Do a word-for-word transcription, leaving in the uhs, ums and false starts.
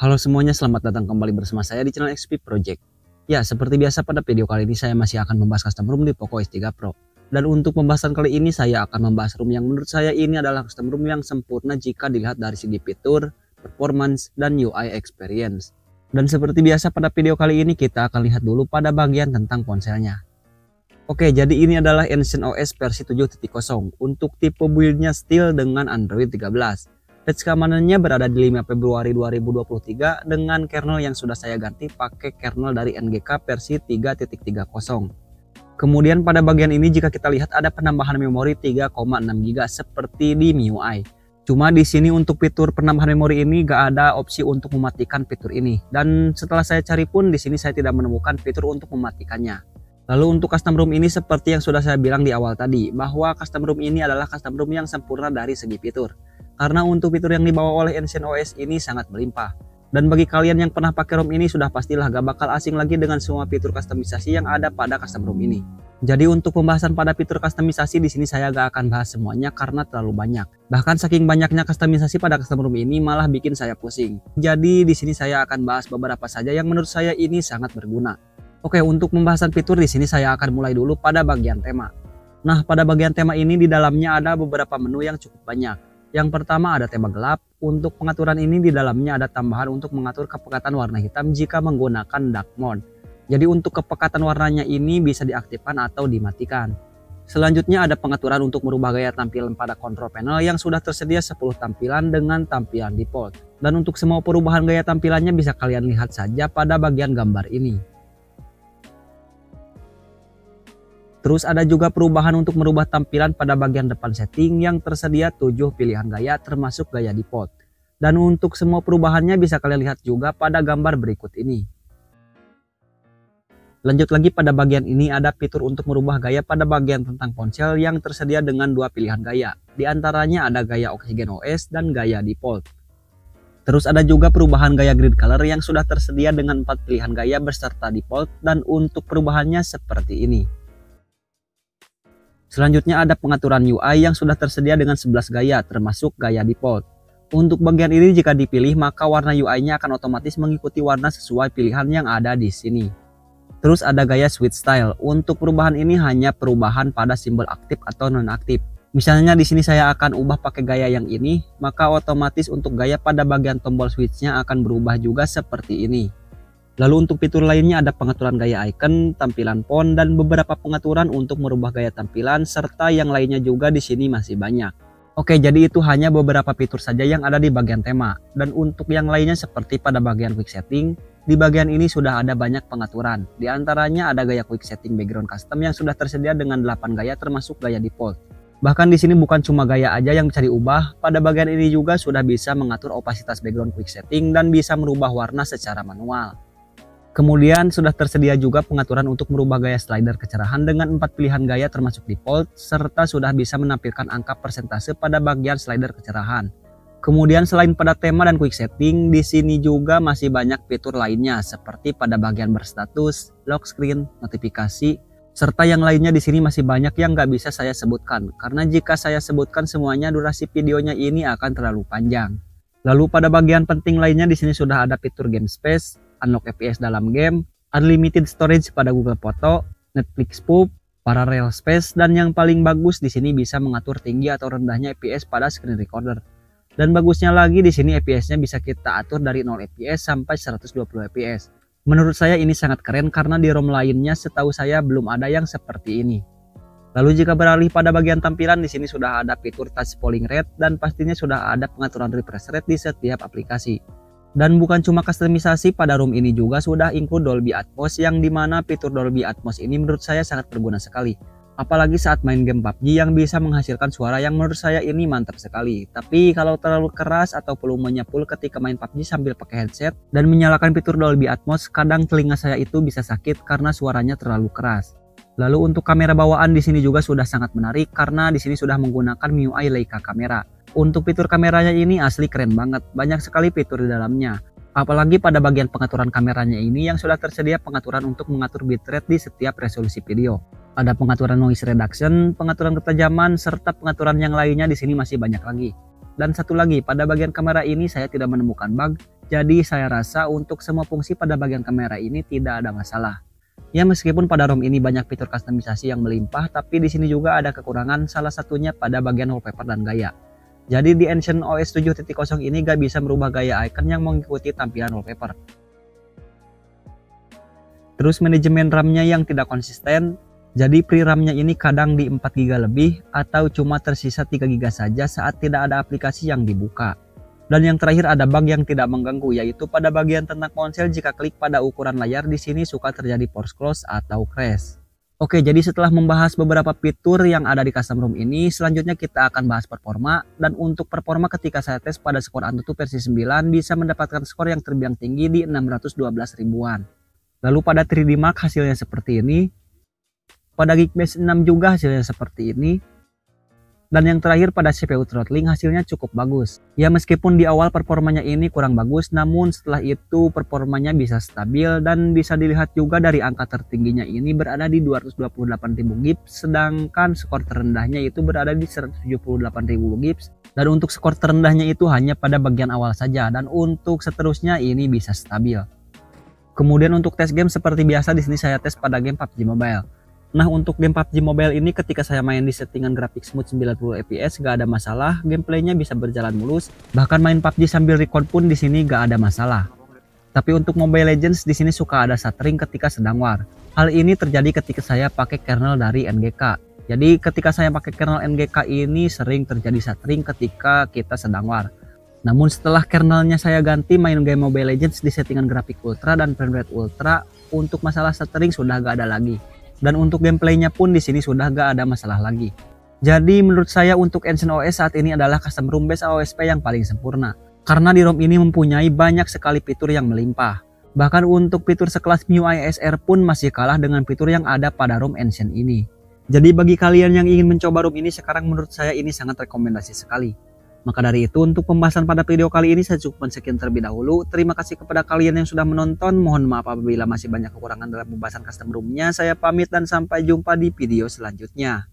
Halo semuanya, selamat datang kembali bersama saya di channel X P Project. Ya, seperti biasa pada video kali ini saya masih akan membahas custom room di Poco X tiga Pro. Dan untuk pembahasan kali ini saya akan membahas room yang menurut saya ini adalah custom room yang sempurna jika dilihat dari segi fitur, performance, dan U I experience. Dan seperti biasa pada video kali ini kita akan lihat dulu pada bagian tentang ponselnya. Oke, jadi ini adalah Ancient O S versi tujuh titik nol untuk tipe build-nya steel dengan Android tiga belas. Patch keamanannya berada di lima Februari dua ribu dua puluh tiga dengan kernel yang sudah saya ganti pakai kernel dari N G K versi tiga titik tiga nol. Kemudian pada bagian ini jika kita lihat ada penambahan memori tiga koma enam giga byte seperti di M I U I. Cuma di sini untuk fitur penambahan memori ini gak ada opsi untuk mematikan fitur ini. Dan setelah saya cari pun di sini saya tidak menemukan fitur untuk mematikannya. Lalu untuk custom room ini seperti yang sudah saya bilang di awal tadi bahwa custom room ini adalah custom room yang sempurna dari segi fitur. Karena untuk fitur yang dibawa oleh Ensen O S ini sangat melimpah. Dan bagi kalian yang pernah pakai ROM ini sudah pastilah gak bakal asing lagi dengan semua fitur customisasi yang ada pada custom ROM ini. Jadi untuk pembahasan pada fitur customisasi di sini saya gak akan bahas semuanya karena terlalu banyak. Bahkan saking banyaknya customisasi pada custom ROM ini malah bikin saya pusing. Jadi di sini saya akan bahas beberapa saja yang menurut saya ini sangat berguna. Oke, untuk pembahasan fitur di sini saya akan mulai dulu pada bagian tema. Nah, pada bagian tema ini di dalamnya ada beberapa menu yang cukup banyak. Yang pertama ada tema gelap, untuk pengaturan ini di dalamnya ada tambahan untuk mengatur kepekatan warna hitam jika menggunakan dark mode. Jadi untuk kepekatan warnanya ini bisa diaktifkan atau dimatikan. Selanjutnya ada pengaturan untuk merubah gaya tampilan pada control panel yang sudah tersedia sepuluh tampilan dengan tampilan default. Dan untuk semua perubahan gaya tampilannya bisa kalian lihat saja pada bagian gambar ini. Terus ada juga perubahan untuk merubah tampilan pada bagian depan setting yang tersedia tujuh pilihan gaya termasuk gaya default. Dan untuk semua perubahannya bisa kalian lihat juga pada gambar berikut ini. Lanjut lagi pada bagian ini ada fitur untuk merubah gaya pada bagian tentang ponsel yang tersedia dengan dua pilihan gaya. Di antaranya ada gaya Oxygen O S dan gaya default. Terus ada juga perubahan gaya grid color yang sudah tersedia dengan empat pilihan gaya beserta default dan untuk perubahannya seperti ini. Selanjutnya ada pengaturan U I yang sudah tersedia dengan sebelas gaya termasuk gaya default. Untuk bagian ini jika dipilih maka warna U I-nya akan otomatis mengikuti warna sesuai pilihan yang ada di sini. Terus ada gaya switch style. Untuk perubahan ini hanya perubahan pada simbol aktif atau nonaktif. Misalnya di sini saya akan ubah pakai gaya yang ini, maka otomatis untuk gaya pada bagian tombol switch-nya akan berubah juga seperti ini. Lalu untuk fitur lainnya ada pengaturan gaya icon, tampilan font, dan beberapa pengaturan untuk merubah gaya tampilan, serta yang lainnya juga di sini masih banyak. Oke, jadi itu hanya beberapa fitur saja yang ada di bagian tema. Dan untuk yang lainnya seperti pada bagian quick setting, di bagian ini sudah ada banyak pengaturan. Di antaranya ada gaya quick setting background custom yang sudah tersedia dengan delapan gaya termasuk gaya default. Bahkan di sini bukan cuma gaya aja yang bisa diubah, pada bagian ini juga sudah bisa mengatur opasitas background quick setting dan bisa merubah warna secara manual. Kemudian sudah tersedia juga pengaturan untuk merubah gaya slider kecerahan dengan empat pilihan gaya termasuk default, serta sudah bisa menampilkan angka persentase pada bagian slider kecerahan. Kemudian selain pada tema dan quick setting, di sini juga masih banyak fitur lainnya seperti pada bagian berstatus, lock screen, notifikasi, serta yang lainnya di sini masih banyak yang nggak bisa saya sebutkan, karena jika saya sebutkan semuanya durasi videonya ini akan terlalu panjang. Lalu pada bagian penting lainnya di sini sudah ada fitur game space, unlock F P S dalam game, unlimited storage pada Google Foto, Netflix Pub, parallel space, dan yang paling bagus di sini bisa mengatur tinggi atau rendahnya F P S pada screen recorder. Dan bagusnya lagi di sini F P S-nya bisa kita atur dari nol F P S sampai seratus dua puluh F P S. Menurut saya ini sangat keren karena di ROM lainnya setahu saya belum ada yang seperti ini. Lalu jika beralih pada bagian tampilan di sini sudah ada fitur touch polling rate dan pastinya sudah ada pengaturan refresh rate di setiap aplikasi. Dan bukan cuma customisasi, pada room ini juga sudah include Dolby Atmos yang dimana fitur Dolby Atmos ini menurut saya sangat berguna sekali. Apalagi saat main game P U B G yang bisa menghasilkan suara yang menurut saya ini mantap sekali. Tapi kalau terlalu keras atau volumenya full ketika main P U B G sambil pakai headset dan menyalakan fitur Dolby Atmos, kadang telinga saya itu bisa sakit karena suaranya terlalu keras. Lalu untuk kamera bawaan di sini juga sudah sangat menarik karena di sini sudah menggunakan M I U I Leica kamera. Untuk fitur kameranya ini asli keren banget, banyak sekali fitur di dalamnya. Apalagi pada bagian pengaturan kameranya ini yang sudah tersedia pengaturan untuk mengatur bitrate di setiap resolusi video. Ada pengaturan noise reduction, pengaturan ketajaman, serta pengaturan yang lainnya di sini masih banyak lagi. Dan satu lagi, pada bagian kamera ini saya tidak menemukan bug, Jadi saya rasa untuk semua fungsi pada bagian kamera ini tidak ada masalah. Ya, meskipun pada ROM ini banyak fitur customisasi yang melimpah, tapi di sini juga ada kekurangan, salah satunya pada bagian wallpaper dan gaya. Jadi di Ancient O S tujuh titik nol ini gak bisa merubah gaya icon yang mengikuti tampilan wallpaper. Terus manajemen RAM-nya yang tidak konsisten, jadi free RAM-nya ini kadang di empat giga lebih atau cuma tersisa tiga giga saja saat tidak ada aplikasi yang dibuka. Dan yang terakhir ada bug yang tidak mengganggu, yaitu pada bagian tentang ponsel jika klik pada ukuran layar di sini suka terjadi force close atau crash. Oke, jadi setelah membahas beberapa fitur yang ada di custom ROM ini, selanjutnya kita akan bahas performa. Dan untuk performa ketika saya tes pada skor AnTuTu versi sembilan bisa mendapatkan skor yang terbilang tinggi di enam ratus dua belas ribuan. Lalu pada tiga D Mark hasilnya seperti ini. Pada Geekbase enam juga hasilnya seperti ini. Dan yang terakhir pada C P U throttling hasilnya cukup bagus. Ya, meskipun di awal performanya ini kurang bagus, namun setelah itu performanya bisa stabil dan bisa dilihat juga dari angka tertingginya ini berada di dua ratus dua puluh delapan ribu G I P S, sedangkan skor terendahnya itu berada di seratus tujuh puluh delapan ribu G I P S. Dan untuk skor terendahnya itu hanya pada bagian awal saja, dan untuk seterusnya ini bisa stabil. Kemudian untuk tes game seperti biasa di sini saya tes pada game P U B G Mobile. Nah, untuk game P U B G Mobile ini ketika saya main di settingan grafik smooth sembilan puluh F P S gak ada masalah, gameplaynya bisa berjalan mulus, bahkan main P U B G sambil record pun di sini gak ada masalah. Tapi untuk Mobile Legends di sini suka ada stuttering ketika sedang war. Hal ini terjadi ketika saya pakai kernel dari N G K. Jadi ketika saya pakai kernel N G K ini sering terjadi stuttering ketika kita sedang war. Namun setelah kernelnya saya ganti main game Mobile Legends di settingan grafik ultra dan frame rate ultra, untuk masalah stuttering sudah gak ada lagi. Dan untuk gameplaynya pun di sini sudah gak ada masalah lagi. Jadi menurut saya untuk Ensen O S saat ini adalah custom ROM base A O S P yang paling sempurna. Karena di ROM ini mempunyai banyak sekali fitur yang melimpah. Bahkan untuk fitur sekelas M I U I S R pun masih kalah dengan fitur yang ada pada ROM Ensen ini. Jadi bagi kalian yang ingin mencoba ROM ini sekarang, menurut saya ini sangat rekomendasi sekali. Maka dari itu untuk pembahasan pada video kali ini saya cukupkan sekian terlebih dahulu. Terima kasih kepada kalian yang sudah menonton. Mohon maaf apabila masih banyak kekurangan dalam pembahasan custom ROM-nya. Saya pamit dan sampai jumpa di video selanjutnya.